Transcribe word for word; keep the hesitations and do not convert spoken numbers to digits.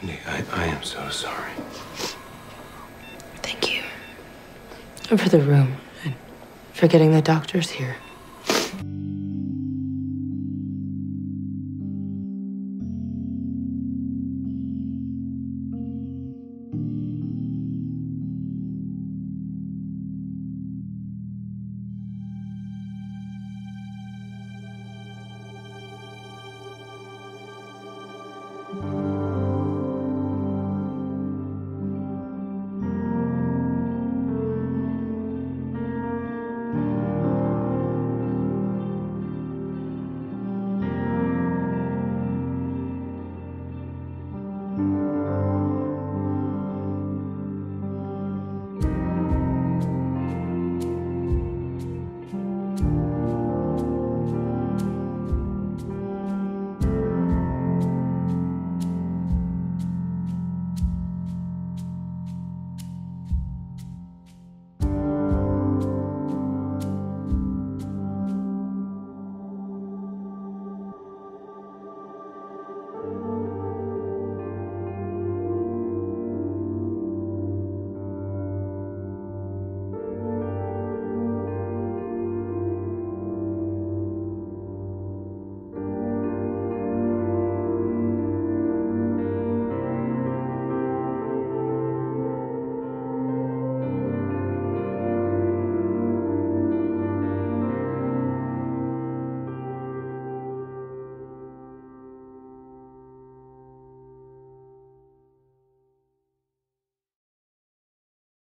Cindy, I, I am so sorry. Thank you. And for the room. And for getting the doctors here.